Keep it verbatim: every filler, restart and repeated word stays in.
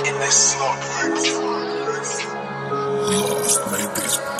in this slot.